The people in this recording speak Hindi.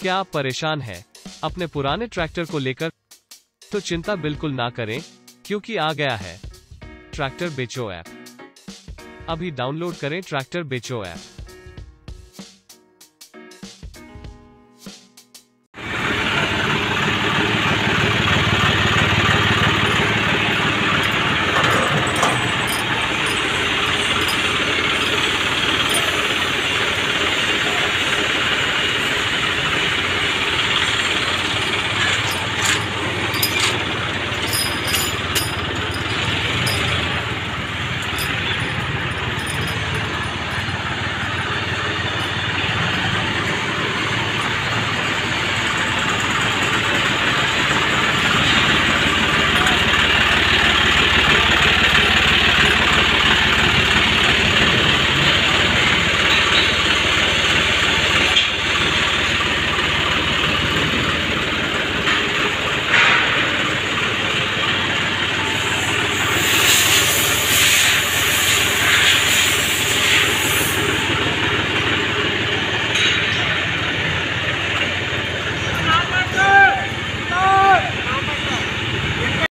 क्या आप परेशान हैं अपने पुराने ट्रैक्टर को लेकर? तो चिंता बिल्कुल ना करें, क्योंकि आ गया है ट्रैक्टर बेचो ऐप। अभी डाउनलोड करें ट्रैक्टर बेचो ऐप।